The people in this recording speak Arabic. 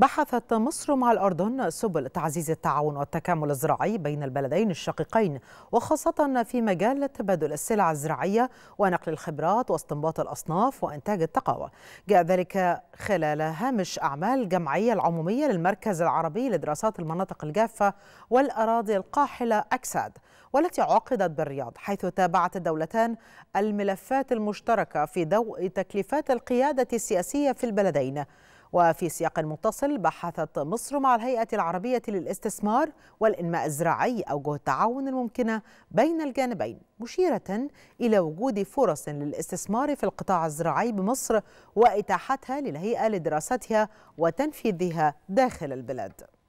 بحثت مصر مع الأردن سبل تعزيز التعاون والتكامل الزراعي بين البلدين الشقيقين، وخاصة في مجال تبادل السلع الزراعية ونقل الخبرات واستنباط الأصناف وإنتاج التقاوى. جاء ذلك خلال هامش أعمال الجمعية العمومية للمركز العربي لدراسات المناطق الجافة والأراضي القاحلة أكساد، والتي عقدت بالرياض، حيث تابعت الدولتان الملفات المشتركة في ضوء تكليفات القيادة السياسية في البلدين. وفي سياق متصل بحثت مصر مع الهيئة العربية للاستثمار والإنماء الزراعي أوجه التعاون الممكنة بين الجانبين، مشيرة إلى وجود فرص للاستثمار في القطاع الزراعي بمصر وإتاحتها للهيئة لدراستها وتنفيذها داخل البلاد.